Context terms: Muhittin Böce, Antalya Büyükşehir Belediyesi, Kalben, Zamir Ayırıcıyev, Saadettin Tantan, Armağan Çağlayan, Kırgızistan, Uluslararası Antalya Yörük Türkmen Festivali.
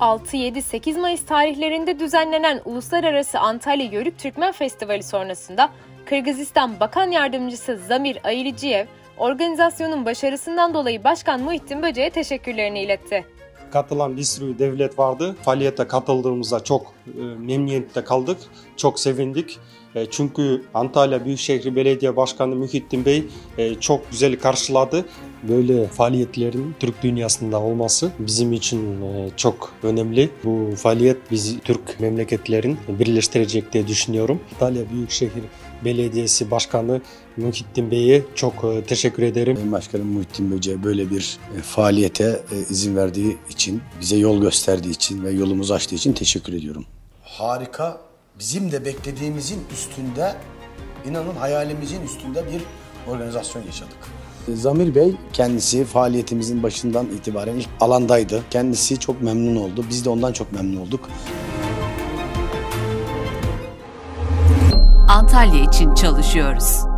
6-7-8 Mayıs tarihlerinde düzenlenen Uluslararası Antalya Yörük Türkmen Festivali sonrasında Kırgızistan Bakan Yardımcısı Zamir Ayırıcıyev, organizasyonun başarısından dolayı Başkan Muhittin Böce'ye teşekkürlerini iletti. Katılan bir sürü devlet vardı. Faaliyete katıldığımızda çok memnuniyetle kaldık, çok sevindik. Çünkü Antalya Büyükşehir Belediye Başkanı Muhittin Bey çok güzel karşıladı. Böyle faaliyetlerin Türk dünyasında olması bizim için çok önemli. Bu faaliyet bizi Türk memleketlerin birleştirecek diye düşünüyorum. Antalya Büyükşehir Belediyesi Başkanı Muhittin Bey'e çok teşekkür ederim. Başkanım Muhittin Böce böyle bir faaliyete izin verdiği için, bize yol gösterdiği için ve yolumuzu açtığı için teşekkür ediyorum. Harika. Bizim de beklediğimizin üstünde, inanın hayalimizin üstünde bir organizasyon yaşadık. Zamir Bey kendisi faaliyetimizin başından itibaren ilk alandaydı. Kendisi çok memnun oldu. Biz de ondan çok memnun olduk. Antalya için çalışıyoruz.